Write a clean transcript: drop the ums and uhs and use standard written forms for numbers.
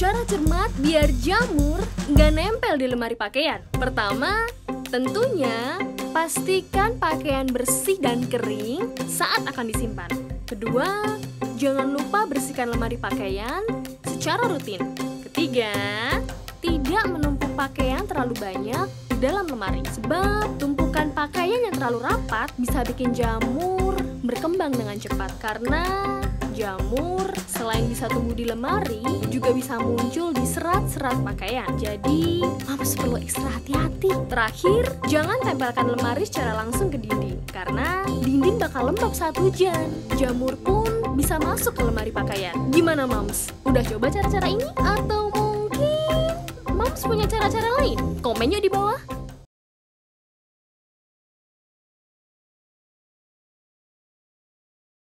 secara cermat biar jamur nggak nempel di lemari pakaian. Pertama, tentunya pastikan pakaian bersih dan kering saat akan disimpan. Kedua, jangan lupa bersihkan lemari pakaian secara rutin. Ketiga, tidak menumpuk pakaian terlalu banyak di dalam lemari. Sebab tumpukan pakaian yang terlalu rapat bisa bikin jamur berkembang dengan cepat. Karena jamur selain bisa tumbuh di lemari, juga bisa muncul di serat-serat pakaian. Jadi, harus perlu ekstra hati-hati. Terakhir, jangan tempelkan lemari secara langsung ke dinding. Karena dinding bakal lembab saat hujan. Jamur pun bisa masuk ke lemari pakaian. Gimana, Moms? Udah coba cara-cara ini? Atau mungkin Moms punya cara-cara lain? Komen yuk di bawah.